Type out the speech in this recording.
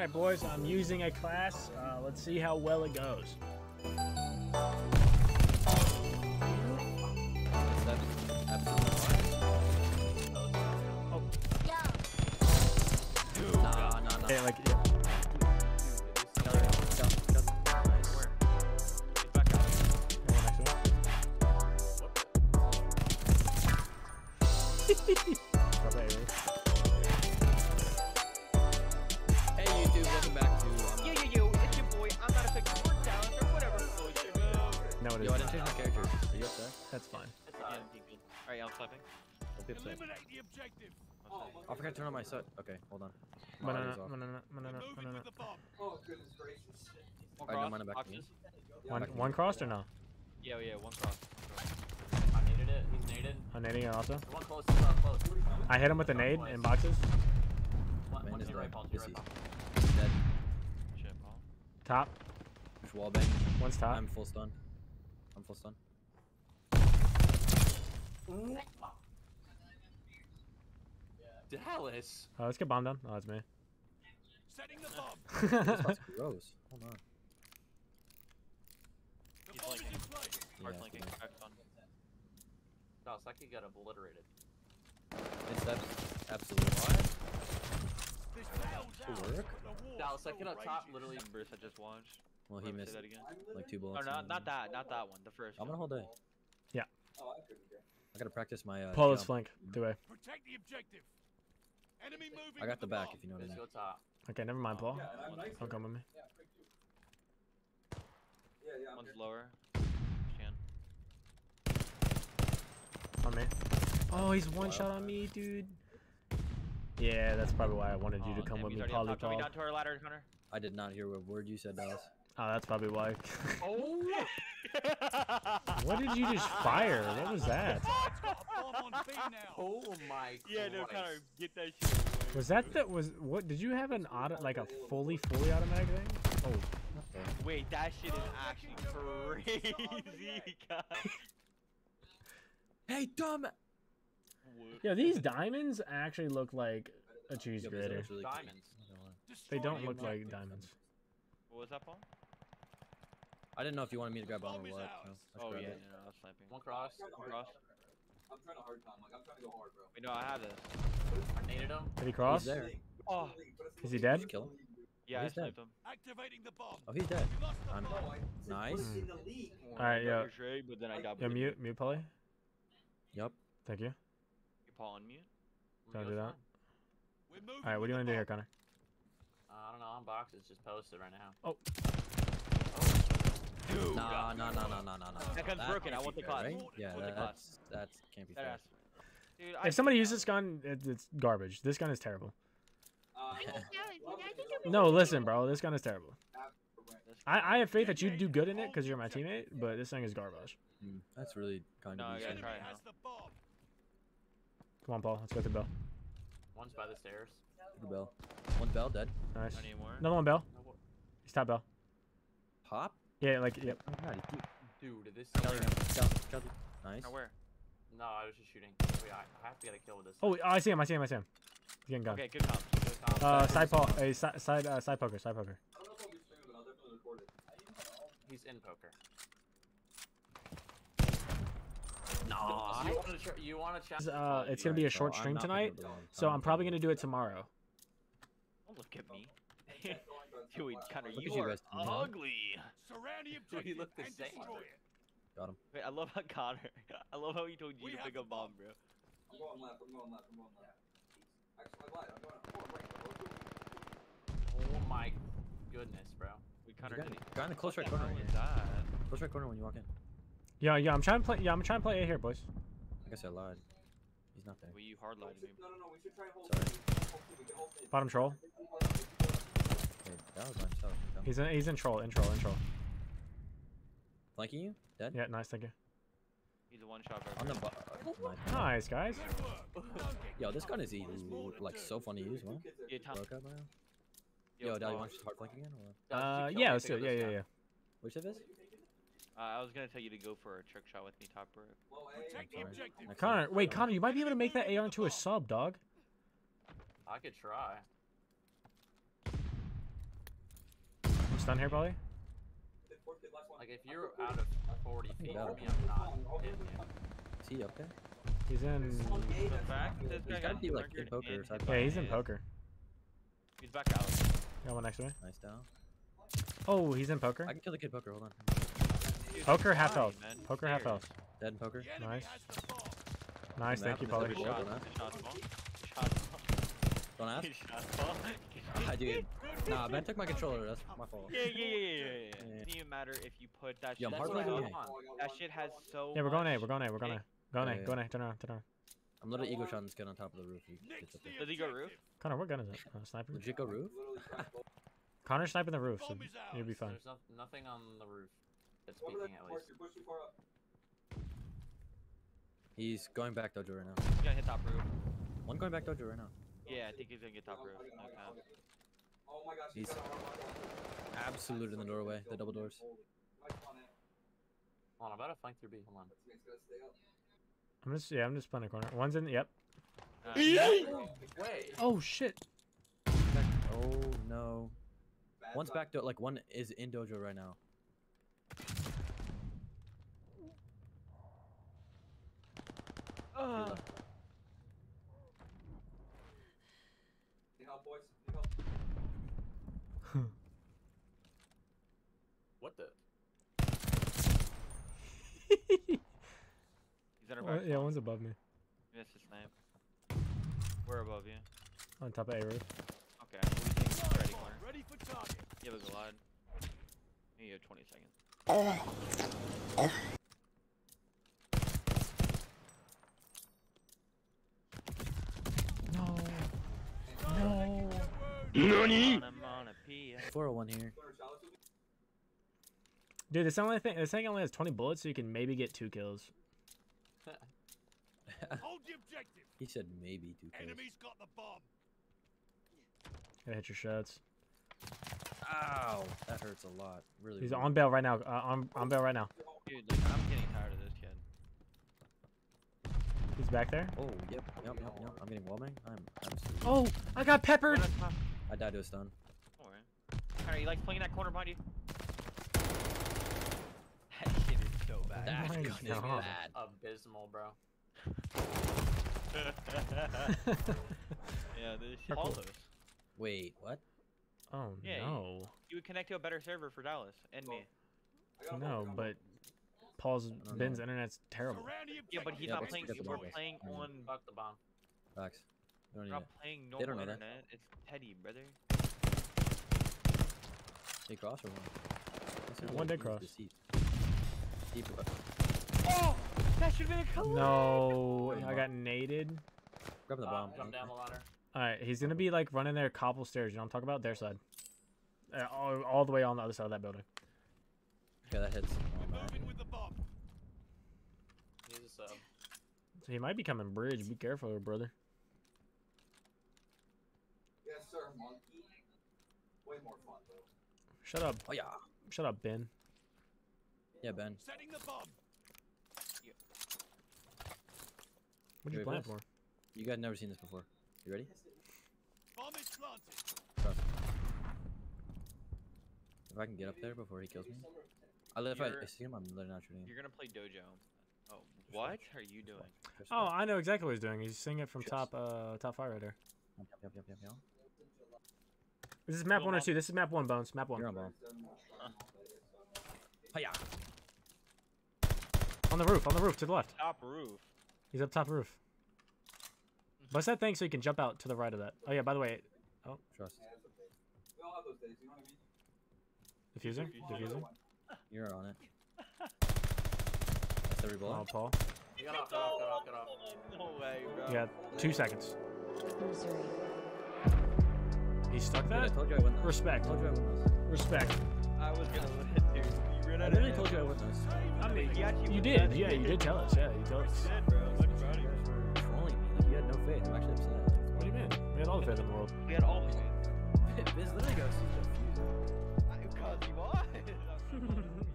Alright boys, I'm using a class. Let's see how well it goes. Hey YouTube, welcome back to it's your boy. I'm not a pick sports talent or whatever. No, it is. Yo, I didn't change my character. Are you up there? That's fine. Alright, yeah, I'm flipping. Eliminate the objective. I forgot to turn on my set. Okay, hold on. Oh goodness gracious. One crossed or no? Yeah, yeah, one crossed. I needed it. He's naded. I'm nading it also. One close, close. I hit him with a nade in boxes. One is right, Paul. He's dead. Shit, Paul. Top. There's wall bang. One's top. I'm full stun. I'm full stun. Dallas. Oh, let's get bomb down. Oh, that's me. Setting the bomb. That's gross. Hold on. He's flanking. Hard flanking. No, Saki got obliterated. It's absolutely wild. Dallas, I cannot top literally numbers I just watched. Well, he missed that again. Like 2 bullets. Or not that. Not that one. The first. I'm gonna hold A. Yeah. Oh, I gotta practice my. Paul is flank. Do A. Protect the objective. Enemy moving. I got the back bomb. If you know what I mean. Okay, never mind, Paul. Yeah, I'll come with me. Yeah, one's lower. Shan. On me. Oh, he's one shot on me, dude. Yeah, that's probably why I wanted you to come with me, Polly. Paul. Down to our ladder, Hunter. I did not hear what word you said, Dallas. Oh, that's probably why. Oh. What did you just fire? What was that? Oh my god. Yeah, no, Connor, get that shit away. Was that the, what, did you have an auto, like a fully automatic thing? Oh. Okay. Wait, that shit is actually crazy, guys. Hey, dumb. Yeah, these diamonds actually look like a cheese grater. Diamonds. They don't look like diamonds. What was that, Paul? I didn't know if you wanted me to grab bomb or what. No, oh yeah, no, I was sniping. One cross, one cross. I'm trying a hard time, like I'm trying to go hard, bro. Wait, no, I have this. I naded him. Did he cross? He's there. Oh. Is he dead? Kill him. Yeah, I sniped him. Activating the bomb. Oh, he's dead. I'm dead. Nice. All right, yeah. But then I got mute, Polly. Yep. Thank you. You Paul unmute. Don't do that. All right, what do you want to do here, Connor? I don't know. Unbox is just posted right now. Oh. Dude. No. That gun's broken. I want the class. Right? Yeah, that can't be fair. Dude, if somebody uses this gun, it's garbage. This gun is terrible. No, listen, bro. This gun is terrible. I have faith that you do good in it because you're my teammate, but this thing is garbage. That's really kind of easy. Come on, Paul. Let's go through Bell. One's by the stairs. Bell. One Bell dead. Nice. Another one Bell. He's top Bell. Pop? Yeah, like, yep. Oh, God. Dude, this is... Nice. Now where? No, I was just shooting. Wait, I have to get a kill with this. Oh, I see him, I see him, I see him. He's getting gunned. Okay, good job. Side poker, side poker. I don't know if I'll be streaming, but I'll definitely record it. He's in poker. No. You want to chat? It's going to be a short stream tonight, so I'm probably going to do it tomorrow. Don't look at me. Dude, Connor, you are ugly. Surround the objective. He looked the same. Got him. Wait, I love how Connor. I love how he told you to pick a bomb, bro. I'm going left. I'm going left. Actually, I lied. I'm going up. Oh my goodness, bro. We Connor got in the close right corner. Close right corner when you walk in. Yeah. I'm trying to play. Yeah, I'm trying to play A here, boys. I guess I lied. He's not there. Well, you hard lied to me. No. We should try and hold. Sorry. Bottom troll. That was myself. He's in troll, in troll. Flanking you? Dead? Yeah, nice, thank you. He's a one-shot. On the nice, guys. Yo, this gun is like so fun to use, man. Yeah, yo, Dally, you want to just hard flank again? Or? Yeah, let's do it. Yeah. Which of this? I was gonna tell you to go for a trick shot with me, top rope. Right. Connor, wait, Connor, you might be able to make that AR into a sub, dog. I could try. stun here, probably? Like, if you're out of 40 feet from me, I'm not hitting him. Is he up there? He's in... He's gotta be, like, in poker or something. Yeah, he's in poker. He's back out. Got one next to me. Nice down. Oh, he's in poker. I can kill the kid poker, hold on. Poker half health. Poker half health. Dead in poker. Nice. Nice, thank you, Polly. Don't ask. Ah, dude. Nah, Ben took my controller. That's my fault. Yeah. It doesn't even matter if you put that shit. That's what I'm on. That shit has so. Yeah, we're going A. We're going A. Turn around. I'm literally ego shotting this gun on top of the roof. Does he go roof? Connor, what gun is it? Sniper. Did you go roof? Connor's sniping the roof. So you'll be fine. There's nothing on the roof. That's peeking at least. He's going back dojo right now. He's gonna hit top roof. One going back dojo right now. Yeah, I think he's gonna get top roof. Oh my gosh, he's absolute in the doorway, the double doors. Hold on, I'm about to flank through B. Hold on. I'm just playing a corner. One's in. Yep. Oh shit. Oh no. One's back door. Like one is in dojo right now. What the? Yeah, one's above me. That's his name. We're above you. On top of A roof. Okay. Ready for target. Yeah, there's a lot. You have 20 seconds. NANI? 401 here. Dude, this only thing, this thing only has 20 bullets, so you can maybe get 2 kills. Hold the objective. He said maybe 2 kills. Enemy's got the bomb. Gotta hit your shots. Ow, that hurts a lot. Really. He's really on bail right now. On bail right now. Dude, like, I'm getting tired of this kid. He's back there. Oh, yep. I'm getting wallbang. I'm absolutely. Oh, I got peppered. I died to a stun. Alright, you like playing that corner behind you? That shit is so bad. That gun is bad. Abysmal, bro. Yeah, this shit all those. Wait, what? Oh yeah, no. You would connect to a better server for Dallas and me. No, but Ben's internet's terrible. Yeah, but he's not playing. We're playing on Buck the Bomb. Facts. We're not playing normal internet. It's petty, brother. They cross or one? Yeah, one dead cross. Oh! That should have been a collision! No, I got naded. Grab the bomb. Jump down the ladder. Alright, he's gonna be like running their cobble stairs, you know what I'm talking about? Their side. All the way on the other side of that building. Yeah, that hits. Moving with the bomb. He's a sub. So he might be coming bridge, be careful, brother. Yes, sir, monkey. Way more fun, though. Shut up. Oh, yeah. Shut up, Ben. Yeah, Ben. Setting the bomb. Yeah. What are you playing for? You guys never seen this before. You ready? Bomb is planted. If I can get up there before he kills me. If I see him, I'm literally not shooting him. You're gonna play dojo. Oh, what are you doing? Oh, I know exactly what he's doing. He's seeing it from top fire right there. Yep. This is map 1 or 2. This is map 1, Bones. Map 1. You're on bomb. Hiya. On the roof, to the left. Top roof. He's up top roof. Bust that thing so you can jump out to the right of that. Oh yeah, by the way. Oh, trust. Diffuser. You're on it. That's every blow. Oh, Paul. Get off. No way, bro. Yeah, 2 seconds. He stuck that? I told you I won this. Respect. I told you I won this. Respect. I was gonna win it, dude. You ran out of I really told you I won this. I mean, you did. Yeah, you did tell us. Yeah, you told us. Bro. You had no faith. I'm actually upset. What do you mean? We had all the faith in the world. We had all the faith. This literally goes to the future. Because you won.